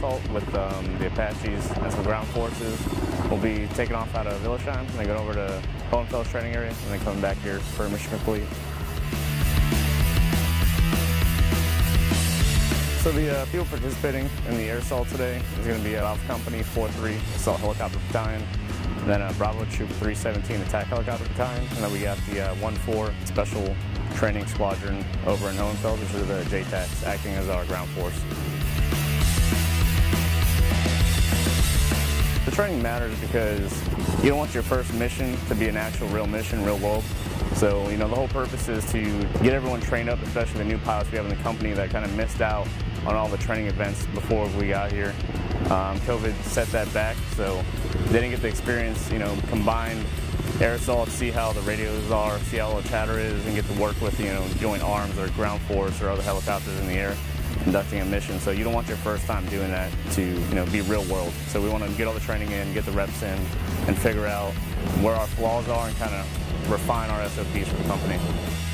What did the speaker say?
assault with the Apaches and some ground forces. We'll be taking off out of Illesheim and then going over to Hohenfeld training area and then coming back here for mission complete. So the people participating in the air assault today is going to be Alpha Company 4-3 Assault Helicopter Battalion, then Bravo Troop 317 Attack Helicopter Battalion, and then we got the 1-4 Special Training Squadron over in Hohenfeld, which are the JTACs acting as our ground force. The training matters because you don't want your first mission to be an actual real mission, real world. So, you know, the whole purpose is to get everyone trained up, especially the new pilots we have in the company that kind of missed out on all the training events before we got here. COVID set that back, so they didn't get the experience, you know, combined air assault, see how the radios are, see how the chatter is, and get to work with, you know, joint arms or ground force or other helicopters in the air conducting a mission. So you don't want your first time doing that to, you know, be real world. So we want to get all the training in, get the reps in, and figure out where our flaws are and kind of refine our SOPs for the company.